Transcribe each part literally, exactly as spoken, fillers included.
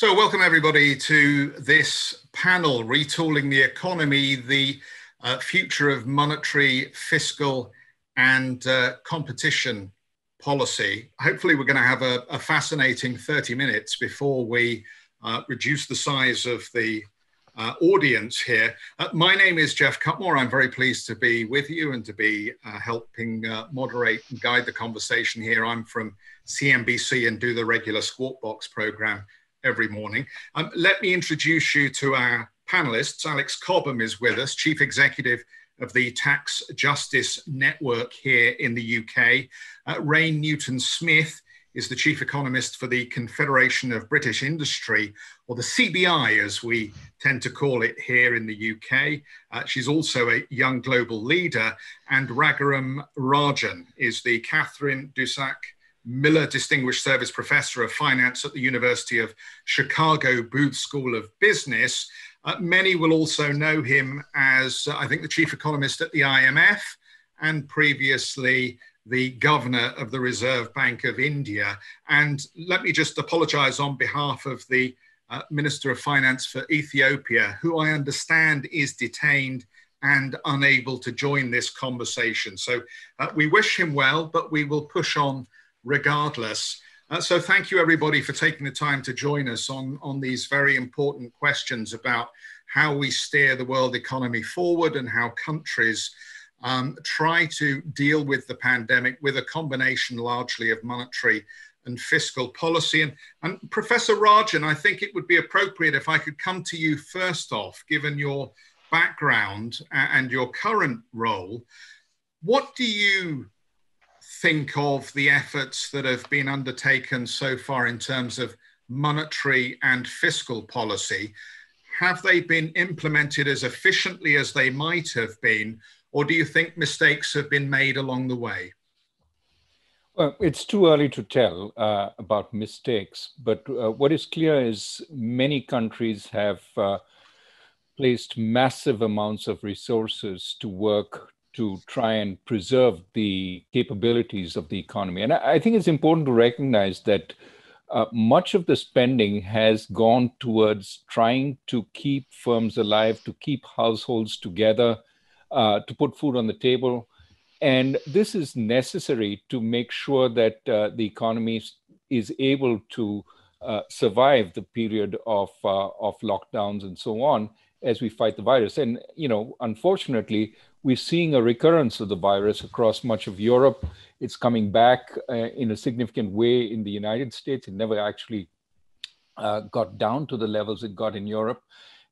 So welcome everybody to this panel, Retooling the Economy, the uh, Future of Monetary, Fiscal and uh, Competition Policy. Hopefully we're going to have a, a fascinating thirty minutes before we uh, reduce the size of the uh, audience here. Uh, my name is Jeff Cutmore. I'm very pleased to be with you and to be uh, helping uh, moderate and guide the conversation here. I'm from C N B C and do the regular Squawk Box program every morning. Um, let me introduce you to our panelists. Alex Cobham is with us, Chief Executive of the Tax Justice Network here in the U K. Uh, Rain Newton-Smith is the Chief Economist for the Confederation of British Industry, or the C B I as we tend to call it here in the U K. Uh, she's also a young global leader. And Raghuram Rajan is the Catherine Dussac Miller Distinguished Service Professor of Finance at the University of Chicago Booth School of Business. Uh, many will also know him as, uh, I think, the Chief Economist at the I M F and previously the Governor of the Reserve Bank of India. And let me just apologize on behalf of the uh, Minister of Finance for Ethiopia, who I understand is detained and unable to join this conversation. So uh, we wish him well, but we will push on regardless. Uh, so thank you everybody for taking the time to join us on, on these very important questions about how we steer the world economy forward and how countries um, try to deal with the pandemic with a combination largely of monetary and fiscal policy. And, and Professor Rajan, I think it would be appropriate if I could come to you first off, given your background and your current role. What do you think of the efforts that have been undertaken so far in terms of monetary and fiscal policy? Have they been implemented as efficiently as they might have been, or do you think mistakes have been made along the way? Well, it's too early to tell uh, about mistakes, but uh, what is clear is many countries have uh, placed massive amounts of resources to work to try and preserve the capabilities of the economy. And I think it's important to recognize that uh, much of the spending has gone towards trying to keep firms alive, to keep households together, uh, to put food on the table. And this is necessary to make sure that uh, the economy is able to uh, survive the period of, uh, of lockdowns and so on as we fight the virus. And, you know, unfortunately, we're seeing a recurrence of the virus across much of Europe. It's coming back uh, in a significant way in the United States. It never actually uh, got down to the levels it got in Europe.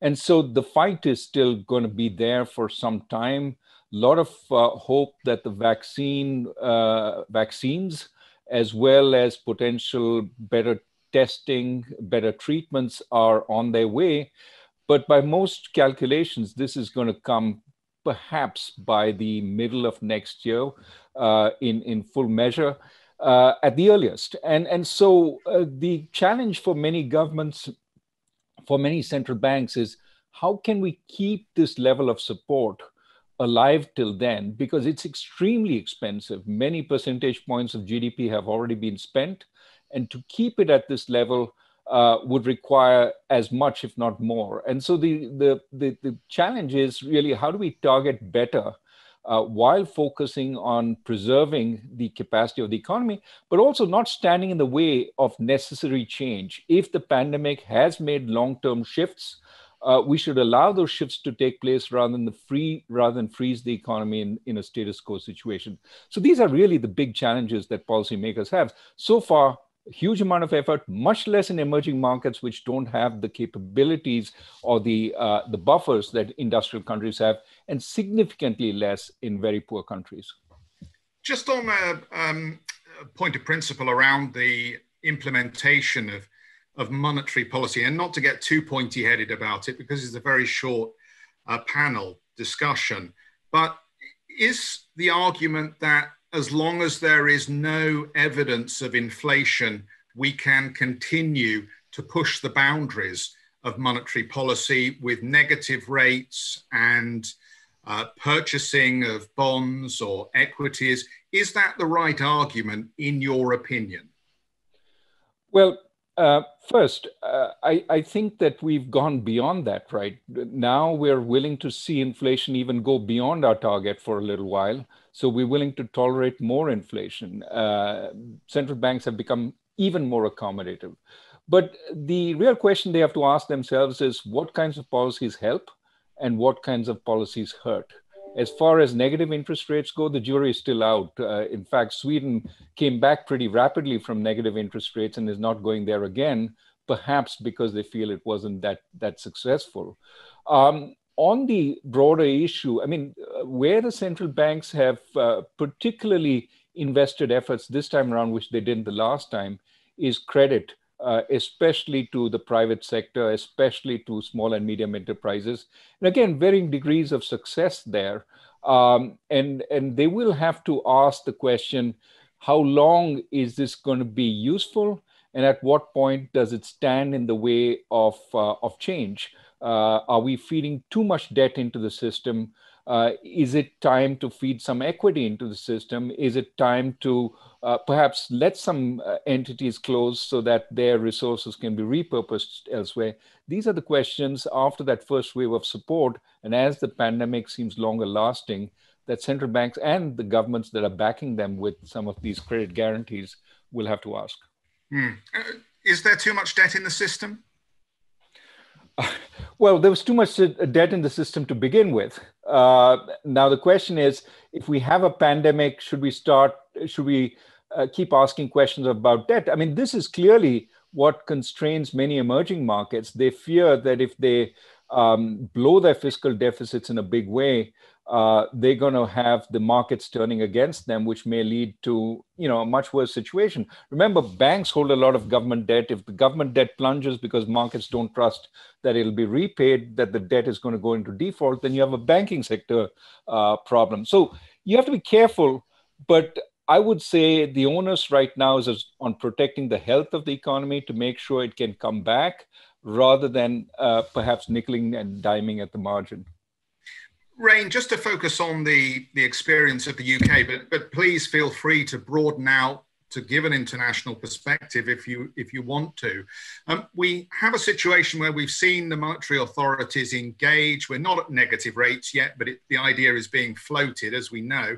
And so the fight is still going to be there for some time. A lot of uh, hope that the vaccine, uh, vaccines, as well as potential better testing, better treatments are on their way. But by most calculations, this is going to come perhaps by the middle of next year uh, in, in full measure uh, at the earliest. And, and so uh, the challenge for many governments, for many central banks is how can we keep this level of support alive till then? Because it's extremely expensive. Many percentage points of G D P have already been spent. And to keep it at this level Uh, would require as much, if not more. And so the, the, the, the challenge is really how do we target better uh, while focusing on preserving the capacity of the economy, but also not standing in the way of necessary change. If the pandemic has made long-term shifts, uh, we should allow those shifts to take place rather than, the free, rather than freeze the economy in, in a status quo situation. So these are really the big challenges that policymakers have. So far, huge amount of effort, much less in emerging markets, which don't have the capabilities or the uh, the buffers that industrial countries have, and significantly less in very poor countries. Just on a um, point of principle around the implementation of, of monetary policy, and not to get too pointy-headed about it, because it's a very short uh, panel discussion, but is the argument that as long as there is no evidence of inflation, we can continue to push the boundaries of monetary policy with negative rates and uh, purchasing of bonds or equities? Is that the right argument in your opinion? Well, Uh, first, uh, I, I think that we've gone beyond that, right? Now we're willing to see inflation even go beyond our target for a little while. So we're willing to tolerate more inflation. Uh, central banks have become even more accommodative. But the real question they have to ask themselves is what kinds of policies help and what kinds of policies hurt? As far as negative interest rates go, the jury is still out. Uh, in fact, Sweden came back pretty rapidly from negative interest rates and is not going there again, perhaps because they feel it wasn't that, that successful. Um, on the broader issue, I mean, where the central banks have uh, particularly invested efforts this time around, which they didn't the last time, is credit, uh, especially to the private sector, especially to small and medium enterprises. And again, varying degrees of success there. Um, and, and they will have to ask the question, how long is this going to be useful? And at what point does it stand in the way of, uh, of change? Uh, are we feeding too much debt into the system? Uh, is it time to feed some equity into the system? Is it time to uh, perhaps let some uh, entities close so that their resources can be repurposed elsewhere? These are the questions after that first wave of support, and as the pandemic seems longer lasting, that central banks and the governments that are backing them with some of these credit guarantees will have to ask. Hmm. Uh, is there too much debt in the system? Well, there was too much debt in the system to begin with. Uh, now, the question is, if we have a pandemic, should we start, should we uh, keep asking questions about debt? I mean, this is clearly what constrains many emerging markets. They fear that if they um, blow their fiscal deficits in a big way, uh, they're going to have the markets turning against them, which may lead to, you know, a much worse situation. Remember, banks hold a lot of government debt. If the government debt plunges because markets don't trust that it'll be repaid, that the debt is going to go into default, then you have a banking sector uh, problem. So you have to be careful, but I would say the onus right now is on protecting the health of the economy to make sure it can come back rather than uh, perhaps nickeling and diming at the margin. Rain, just to focus on the, the experience of the U K, but, but please feel free to broaden out to give an international perspective if you, if you want to. Um, we have a situation where we've seen the monetary authorities engage. We're not at negative rates yet, but it, the idea is being floated, as we know.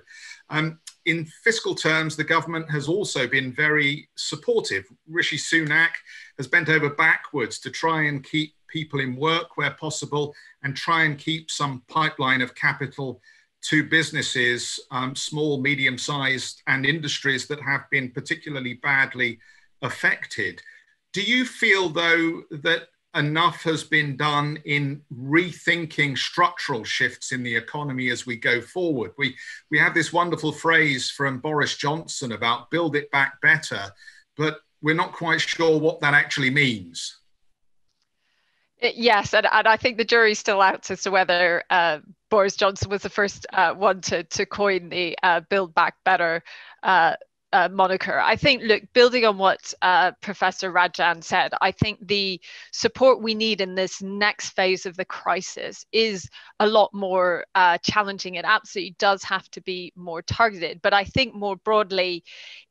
Um, in fiscal terms, the government has also been very supportive. Rishi Sunak has bent over backwards to try and keep people in work where possible and try and keep some pipeline of capital to businesses, um, small, medium-sized, and industries that have been particularly badly affected. Do you feel, though, that enough has been done in rethinking structural shifts in the economy as we go forward? We, we have this wonderful phrase from Boris Johnson about build it back better, but we're not quite sure what that actually means. Yes, and, and I think the jury's still out as to whether uh, Boris Johnson was the first uh, one to, to coin the uh, Build Back Better uh, uh, moniker. I think, look, building on what uh, Professor Rajan said, I think the support we need in this next phase of the crisis is a lot more uh, challenging. It absolutely does have to be more targeted. But I think more broadly,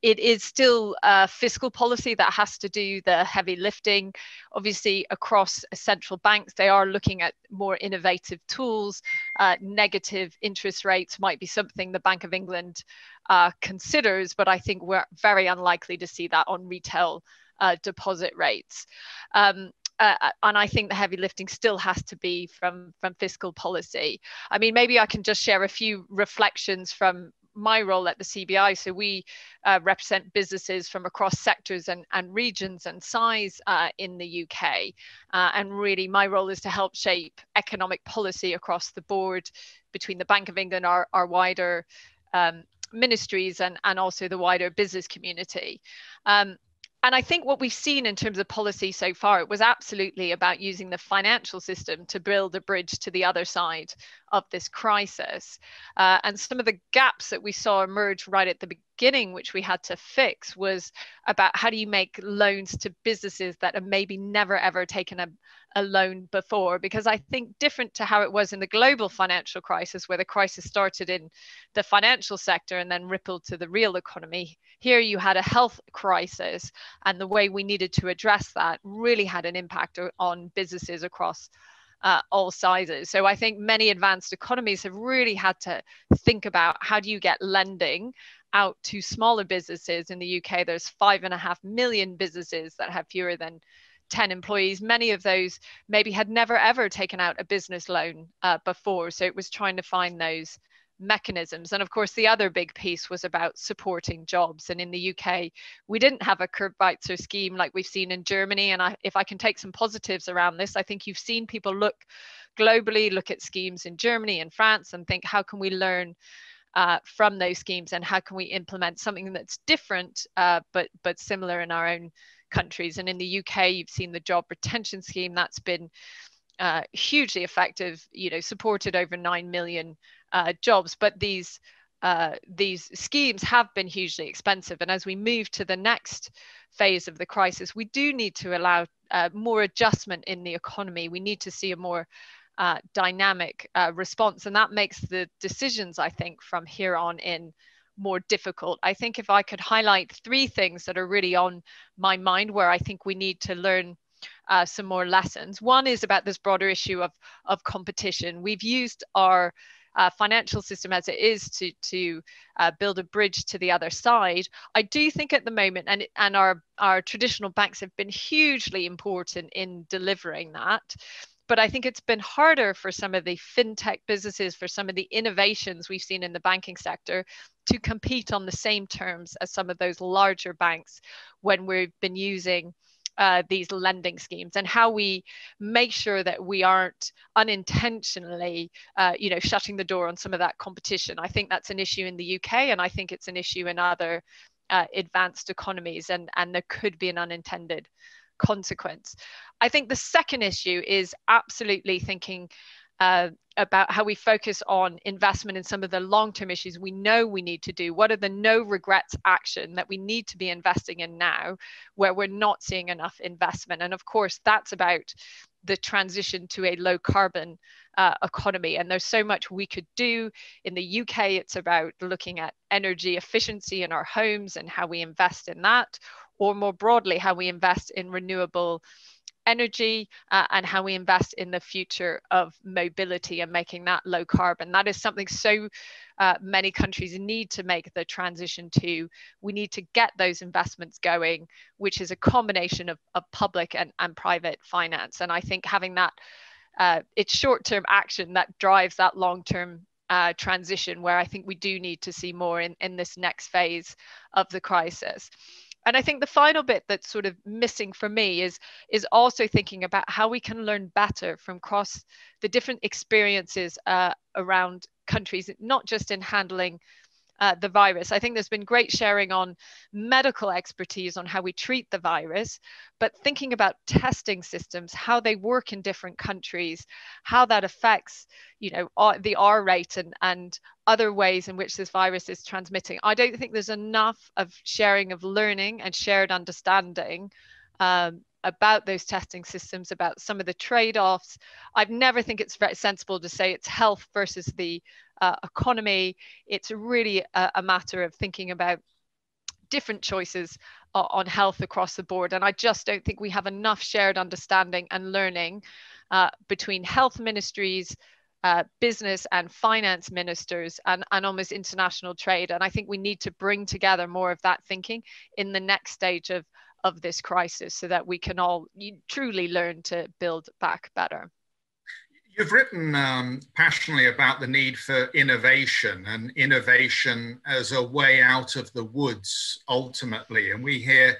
it is still uh, fiscal policy that has to do the heavy lifting. Obviously, across central banks, they are looking at more innovative tools. Uh, negative interest rates might be something the Bank of England uh, considers, but I think we're very unlikely to see that on retail uh, deposit rates. Um, Uh, and I think the heavy lifting still has to be from, from fiscal policy. I mean, maybe I can just share a few reflections from my role at the C B I. So we uh, represent businesses from across sectors and, and regions and size uh, in the U K. Uh, and really, my role is to help shape economic policy across the board between the Bank of England, our, our wider um, ministries, and, and also the wider business community. Um, And I think what we've seen in terms of policy so far, it was absolutely about using the financial system to build a bridge to the other side of this crisis. Uh, and some of the gaps that we saw emerge right at the beginning, which we had to fix, was about how do you make loans to businesses that have maybe never, ever taken a, a loan before? Because I think different to how it was in the global financial crisis, where the crisis started in the financial sector and then rippled to the real economy, here you had a health crisis, and the way we needed to address that really had an impact on businesses across Uh, all sizes. So I think many advanced economies have really had to think about, how do you get lending out to smaller businesses? In the U K, there's five and a half million businesses that have fewer than ten employees. Many of those maybe had never ever taken out a business loan uh, before. So it was trying to find those mechanisms. And of course, the other big piece was about supporting jobs. And in the U K, we didn't have a Kurzarbeit scheme like we've seen in Germany. And I, if I can take some positives around this, I think you've seen people look globally, look at schemes in Germany and France and think, how can we learn uh, from those schemes, and how can we implement something that's different, uh, but, but similar in our own countries? And in the U K, you've seen the job retention scheme that's been Uh, hugely effective, you know, supported over nine million uh, jobs. But these uh, these schemes have been hugely expensive. And as we move to the next phase of the crisis, we do need to allow uh, more adjustment in the economy. We need to see a more uh, dynamic uh, response. And that makes the decisions, I think, from here on in more difficult. I think if I could highlight three things that are really on my mind where I think we need to learn Uh, some more lessons. One is about this broader issue of, of competition. We've used our uh, financial system as it is to, to uh, build a bridge to the other side. I do think at the moment, and, and our, our traditional banks have been hugely important in delivering that, but I think it's been harder for some of the fintech businesses, for some of the innovations we've seen in the banking sector, to compete on the same terms as some of those larger banks when we've been using Uh, these lending schemes, and how we make sure that we aren't unintentionally, uh, you know, shutting the door on some of that competition. I think that's an issue in the U K, and I think it's an issue in other uh, advanced economies, and, and there could be an unintended consequence. I think the second issue is absolutely thinking Uh, about how we focus on investment in some of the long-term issues we know we need to do. What are the no regrets action that we need to be investing in now, where we're not seeing enough investment? And of course, that's about the transition to a low carbon uh, economy. And there's so much we could do. In the U K, it's about looking at energy efficiency in our homes and how we invest in that, or more broadly, how we invest in renewable energy uh, and how we invest in the future of mobility and making that low carbon. That is something so uh, many countries need to make the transition to. We need to get those investments going, which is a combination of, of public and, and private finance. And I think having that, uh, it's short-term action that drives that long-term uh, transition, where I think we do need to see more in, in this next phase of the crisis. And I think the final bit that's sort of missing for me is, is also thinking about how we can learn better from across the different experiences uh, around countries, not just in handling uh, the virus. I think there's been great sharing on medical expertise on how we treat the virus, but thinking about testing systems, how they work in different countries, how that affects, you know, the R rate and, and other ways in which this virus is transmitting. I don't think there's enough of sharing of learning and shared understanding um, about those testing systems, about some of the trade-offs. I've never think it's very sensible to say it's health versus the uh, economy. It's really a, a matter of thinking about different choices uh, on health across the board. And I just don't think we have enough shared understanding and learning uh, between health ministries, Uh, business and finance ministers, and, and almost international trade. And I think we need to bring together more of that thinking in the next stage of, of this crisis, so that we can all truly learn to build back better. You've written um, passionately about the need for innovation, and innovation as a way out of the woods, ultimately. And we hear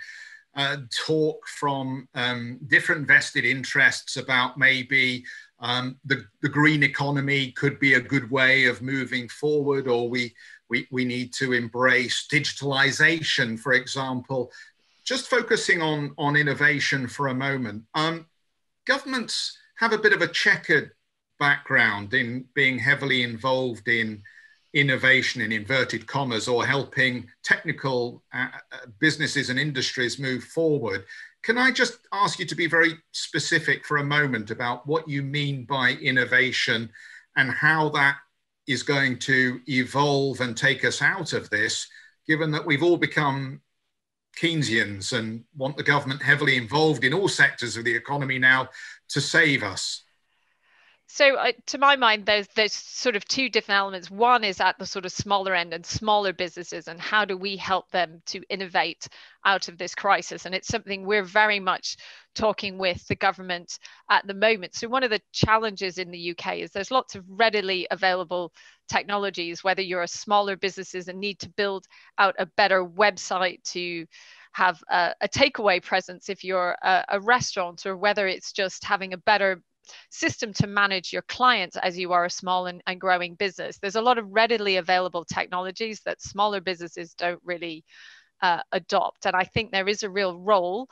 uh, talk from um, different vested interests about maybe Um, the, the green economy could be a good way of moving forward, or we, we, we need to embrace digitalization, for example. Just focusing on, on innovation for a moment, um, governments have a bit of a checkered background in being heavily involved in innovation in inverted commas, or helping technical uh, businesses and industries move forward. Can I just ask you to be very specific for a moment about what you mean by innovation and how that is going to evolve and take us out of this, given that we've all become Keynesians and want the government heavily involved in all sectors of the economy now to save us? So uh, to my mind, there's, there's sort of two different elements. One is at the sort of smaller end and smaller businesses, and how do we help them to innovate out of this crisis? And it's something we're very much talking with the government at the moment. So one of the challenges in the U K is there's lots of readily available technologies, whether you're a smaller businesses and need to build out a better website to have a, a takeaway presence if you're a, a restaurant, or whether it's just having a better system to manage your clients as you are a small and, and growing business. There's a lot of readily available technologies that smaller businesses don't really uh, adopt. And I think there is a real role,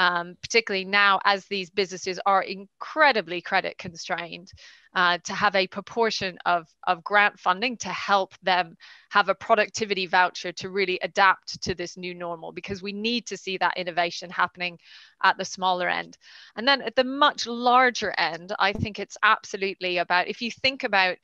um, particularly now as these businesses are incredibly credit constrained, uh, to have a proportion of, of grant funding to help them have a productivity voucher to really adapt to this new normal, because we need to see that innovation happening at the smaller end. And then at the much larger end, I think it's absolutely about, if you think about,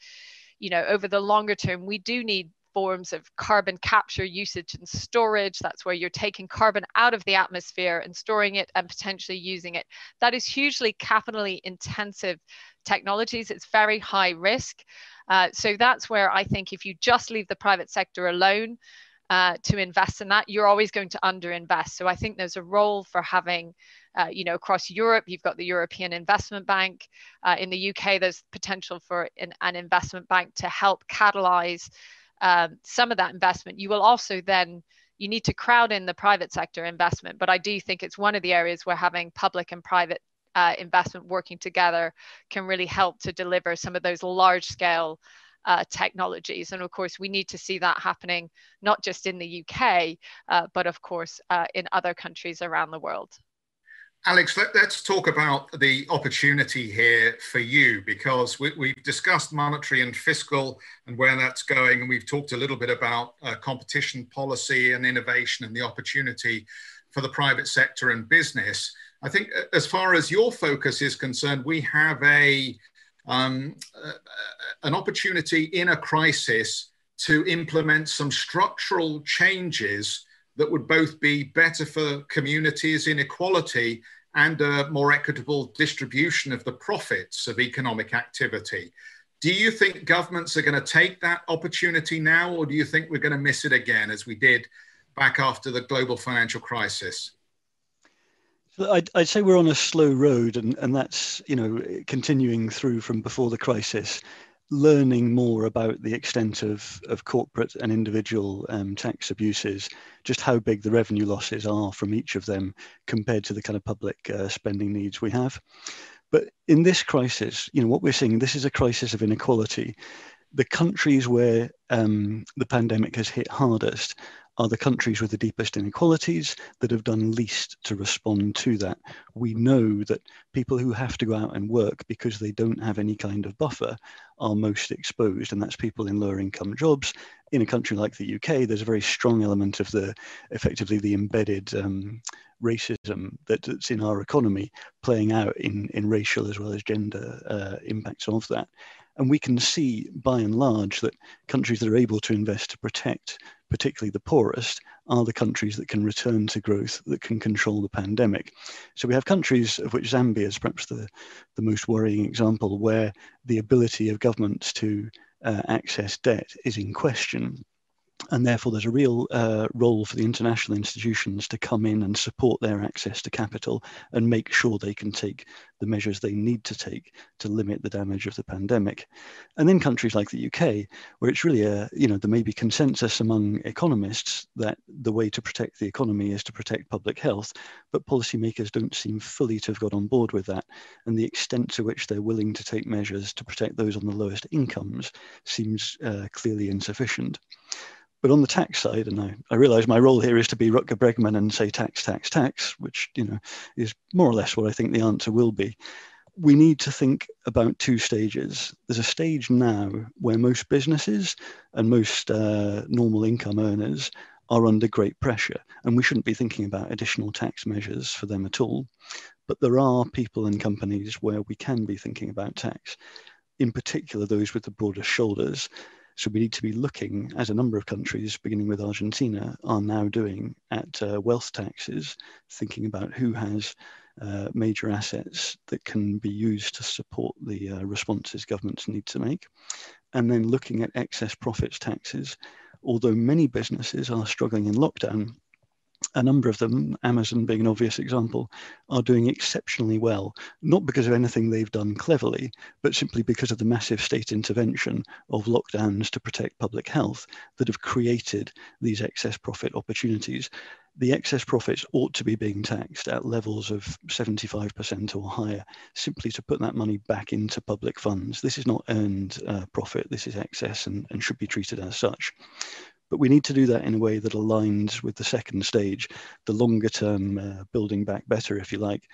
you know, over the longer term, we do need forms of carbon capture, usage and storage. That's where you're taking carbon out of the atmosphere and storing it and potentially using it. That is hugely capitally intensive technologies. It's very high risk. Uh, so that's where I think if you just leave the private sector alone uh, to invest in that, you're always going to underinvest. So I think there's a role for having, uh, you know, across Europe, you've got the European Investment Bank. Uh, in the U K, there's potential for an, an investment bank to help catalyze Um, some of that investment. You will also then, you need to crowd in the private sector investment, but I do think it's one of the areas where having public and private uh, investment working together can really help to deliver some of those large scale uh, technologies. And of course, we need to see that happening, not just in the U K, uh, but of course, uh, in other countries around the world. Alex, let, let's talk about the opportunity here for you, because we, we've discussed monetary and fiscal and where that's going, and we've talked a little bit about uh, competition policy and innovation and the opportunity for the private sector and business. I think as far as your focus is concerned, we have a, um, uh, an opportunity in a crisis to implement some structural changes that would both be better for communities, inequality, and a more equitable distribution of the profits of economic activity. Do you think governments are going to take that opportunity now, or do you think we're going to miss it again, as we did back after the global financial crisis? So I'd, I'd say we're on a slow road, and, and that's, you know, continuing through from before the crisis, learning more about the extent of, of corporate and individual um, tax abuses, just how big the revenue losses are from each of them compared to the kind of public uh, spending needs we have. But in this crisis, you know, what we're seeing, this is a crisis of inequality. The countries where um, the pandemic has hit hardest are the countries with the deepest inequalities that have done least to respond to that. We know that people who have to go out and work because they don't have any kind of buffer are most exposed, and that's people in lower income jobs. In a country like the U K, there's a very strong element of the, effectively the embedded um, racism that, that's in our economy playing out in, in racial as well as gender uh, impacts of that. And we can see, by and large, that countries that are able to invest to protect, particularly the poorest, are the countries that can return to growth, that can control the pandemic. So we have countries, of which Zambia is perhaps the, the most worrying example, where the ability of governments to uh, access debt is in question. And therefore, there's a real uh, role for the international institutions to come in and support their access to capital and make sure they can take the measures they need to take to limit the damage of the pandemic. And then countries like the U K, where it's really a, you know, there may be consensus among economists that the way to protect the economy is to protect public health, but policymakers don't seem fully to have got on board with that. And the extent to which they're willing to take measures to protect those on the lowest incomes seems uh, clearly insufficient. But on the tax side, and I, I realise my role here is to be Rutger Bregman and say tax, tax, tax, which, you know, is more or less what I think the answer will be. we need to think about two stages. There's a stage now where most businesses and most uh, normal income earners are under great pressure, and we shouldn't be thinking about additional tax measures for them at all. But there are people and companies where we can be thinking about tax, in particular those with the broadest shoulders. So we need to be looking at a number of countries, beginning with Argentina, are now doing at uh, wealth taxes, thinking about who has Uh, major assets that can be used to support the uh, responses governments need to make. And then looking at excess profits taxes. Although many businesses are struggling in lockdown, a number of them, Amazon being an obvious example, are doing exceptionally well, not because of anything they've done cleverly, but simply because of the massive state intervention of lockdowns to protect public health that have created these excess profit opportunities. The excess profits ought to be being taxed at levels of seventy-five percent or higher, simply to put that money back into public funds. This is not earned uh, profit, this is excess and, and should be treated as such. But we need to do that in a way that aligns with the second stage, the longer term uh, building back better, if you like,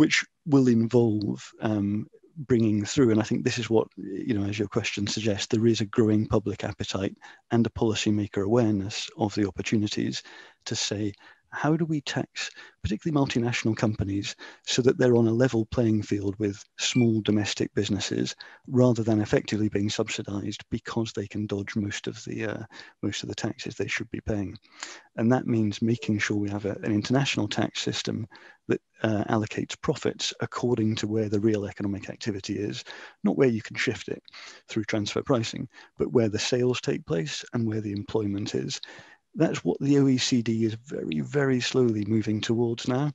which will involve um, bringing through, and I think this is what, you know, as your question suggests, there is a growing public appetite and a policymaker awareness of the opportunities to say, how do we tax particularly multinational companies so that they're on a level playing field with small domestic businesses, rather than effectively being subsidized because they can dodge most of the uh, most of the taxes they should be paying. And that means making sure we have a, an international tax system that uh, allocates profits according to where the real economic activity is, not where you can shift it through transfer pricing, but where the sales take place and where the employment is. That's what the O E C D is very, very slowly moving towards now.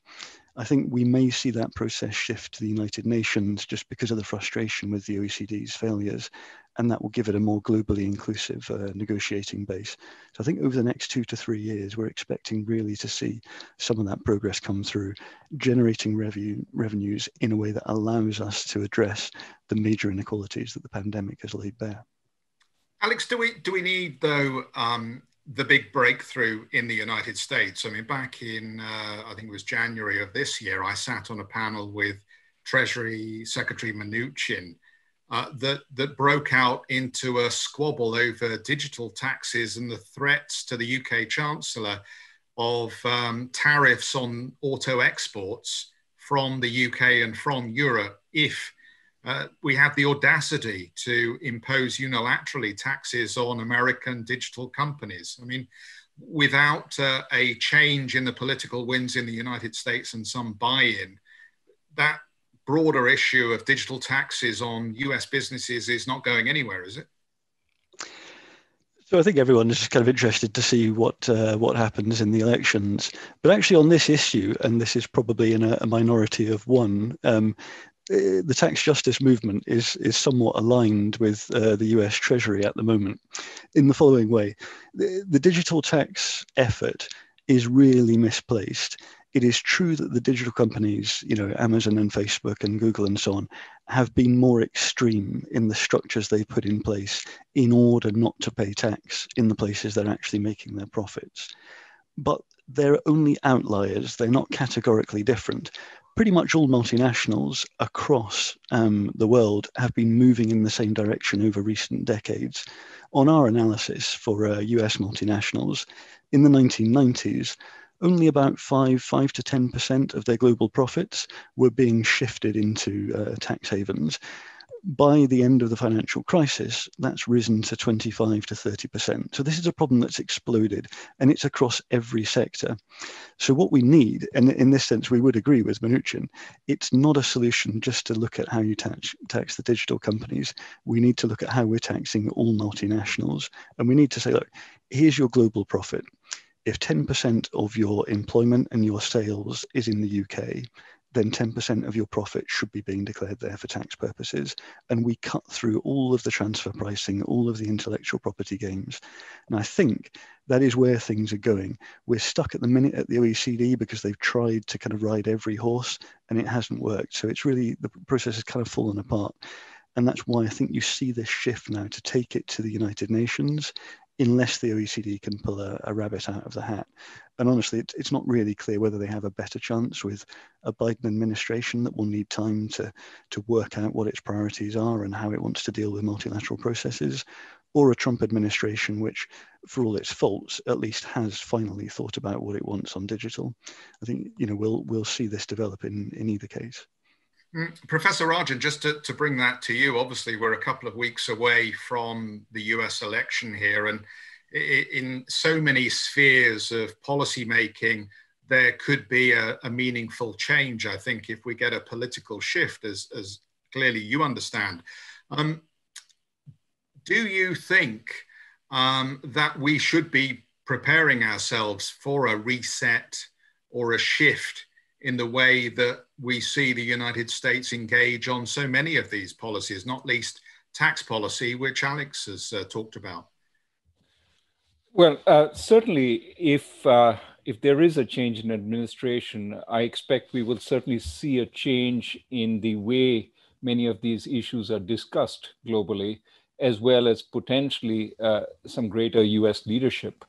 I think we may see that process shift to the United Nations just because of the frustration with the O E C D's failures, and that will give it a more globally inclusive uh, negotiating base. So I think over the next two to three years, we're expecting really to see some of that progress come through, generating revenue, revenues in a way that allows us to address the major inequalities that the pandemic has laid bare. Alex, do we, do we need, though, um... the big breakthrough in the United States? I mean, back in, uh, I think it was January of this year, I sat on a panel with Treasury Secretary Mnuchin uh, that, that broke out into a squabble over digital taxes and the threats to the U K Chancellor of um, tariffs on auto exports from the U K and from Europe if Uh, we have the audacity to impose unilaterally taxes on American digital companies. I mean, without uh, a change in the political winds in the United States and some buy-in, that broader issue of digital taxes on U S businesses is not going anywhere, is it? So I think everyone is kind of interested to see what uh, what happens in the elections. But actually on this issue, and this is probably in a, a minority of one, um, the tax justice movement is is somewhat aligned with uh, the U S Treasury at the moment in the following way. The, the digital tax effort is really misplaced. It is true that the digital companies, you know, Amazon and Facebook and Google and so on, have been more extreme in the structures they put in place in order not to pay tax in the places they're actually making their profits. But they're only outliers. They're not categorically different. Pretty much all multinationals across um, the world have been moving in the same direction over recent decades. On our analysis for uh, U S multinationals, in the nineteen nineties, only about five, five to ten percent of their global profits were being shifted into uh, tax havens. By the end of the financial crisis, that's risen to twenty-five to thirty percent. So this is a problem that's exploded, and it's across every sector. So what we need, and in this sense we would agree with Mnuchin, it's not a solution just to look at how you tax, tax the digital companies. We need to look at how we're taxing all multinationals, and we need to say, look, here's your global profit. If ten percent of your employment and your sales is in the U K, then ten percent of your profit should be being declared there for tax purposes. And we cut through all of the transfer pricing, all of the intellectual property gains. And I think that is where things are going. We're stuck at the minute at the O E C D because they've tried to kind of ride every horse and it hasn't worked. So it's really, the process has kind of fallen apart. And that's why I think you see this shift now to take it to the United Nations unless the O E C D can pull a, a rabbit out of the hat. And honestly, it, it's not really clear whether they have a better chance with a Biden administration that will need time to, to work out what its priorities are and how it wants to deal with multilateral processes, or a Trump administration, which for all its faults, at least has finally thought about what it wants on digital. I think, you know, we'll, we'll see this develop in, in either case. Mm, Professor Rajan, just to, to bring that to you, obviously we're a couple of weeks away from the U S election here, and in so many spheres of policymaking, there could be a, a meaningful change, I think, if we get a political shift, as, as clearly you understand. Um, do you think um, that we should be preparing ourselves for a reset or a shift in the way that we see the United States engage on so many of these policies, not least tax policy, which Alex has uh, talked about? Well, uh, certainly, if uh, if there is a change in administration, I expect we will certainly see a change in the way many of these issues are discussed globally, as well as potentially uh, some greater U S leadership.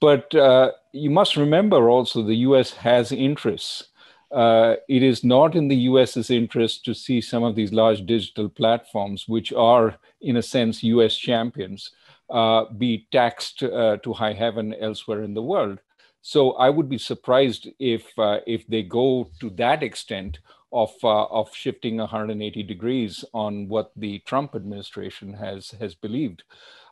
But uh, you must remember also the U S has interests. Uh, it is not in the U S's interest to see some of these large digital platforms, which are, in a sense, U S champions, uh, be taxed uh, to high heaven elsewhere in the world. So I would be surprised if uh, if they go to that extent of uh, of shifting one hundred eighty degrees on what the Trump administration has has believed.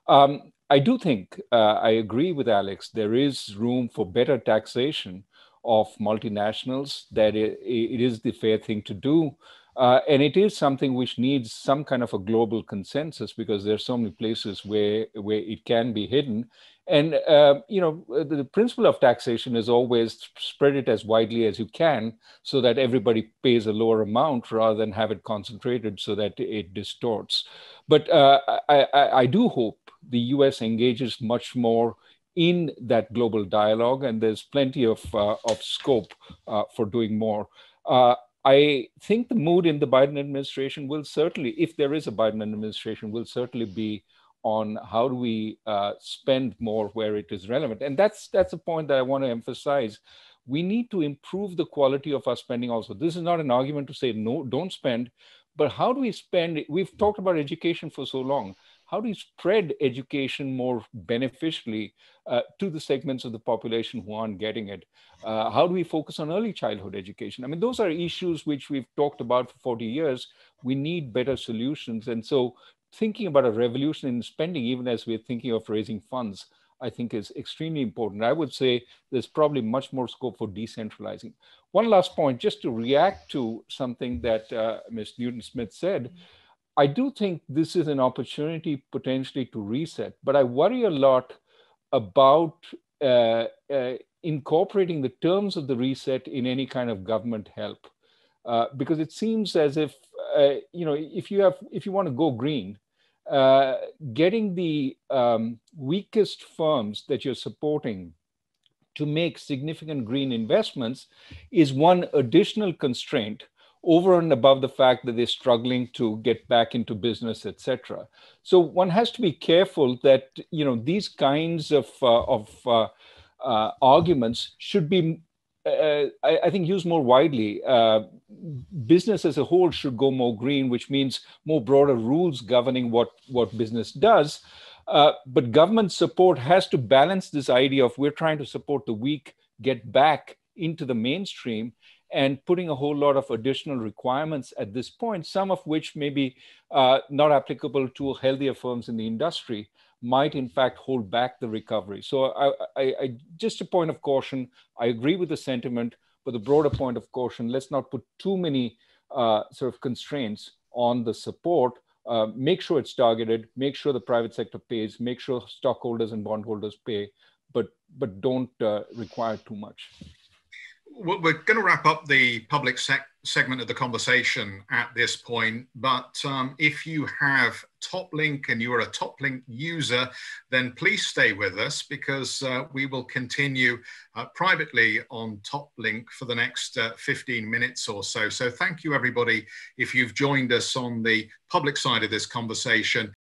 Um, I do think, uh, I agree with Alex, there is room for better taxation of multinationals, that it, it is the fair thing to do. Uh, and it is something which needs some kind of a global consensus, because there are so many places where, where it can be hidden. And, uh, you know, the, the principle of taxation is always spread it as widely as you can so that everybody pays a lower amount rather than have it concentrated so that it distorts. But uh, I, I, I do hope the U S engages much more in that global dialogue, and there's plenty of, uh, of scope uh, for doing more. Uh, I think the mood in the Biden administration will certainly, if there is a Biden administration, will certainly be on how do we uh, spend more where it is relevant. And that's, that's a point that I want to emphasize. We need to improve the quality of our spending also. This is not an argument to say, no, don't spend, but how do we spend? We've talked about education for so long. How do you spread education more beneficially uh, to the segments of the population who aren't getting it? Uh, how do we focus on early childhood education? I mean, those are issues which we've talked about for forty years. We need better solutions. And so thinking about a revolution in spending, even as we're thinking of raising funds, I think is extremely important. I would say there's probably much more scope for decentralizing. One last point, just to react to something that uh, Miz Newton-Smith said, mm-hmm. I do think this is an opportunity potentially to reset, but I worry a lot about uh, uh, incorporating the terms of the reset in any kind of government help, uh, because it seems as if uh, you know if you have if you want to go green, uh, getting the um, weakest firms that you're supporting to make significant green investments is one additional constraint over and above the fact that they're struggling to get back into business, et cetera. So one has to be careful that you know these kinds of, uh, of uh, uh, arguments should be, uh, I, I think, used more widely. Uh, business as a whole should go more green, which means more broader rules governing what, what business does. Uh, but government support has to balance this idea of we're trying to support the weak, get back into the mainstream, and putting a whole lot of additional requirements at this point, some of which may be uh, not applicable to healthier firms in the industry, might in fact hold back the recovery. So I, I, I, just a point of caution, I agree with the sentiment, but the broader point of caution, let's not put too many uh, sort of constraints on the support. Uh, make sure it's targeted, make sure the private sector pays, make sure stockholders and bondholders pay, but, but don't uh, require too much. We're going to wrap up the public sec segment of the conversation at this point, but um, if you have TopLink and you are a TopLink user, then please stay with us, because uh, we will continue uh, privately on TopLink for the next uh, fifteen minutes or so. So thank you, everybody, if you've joined us on the public side of this conversation.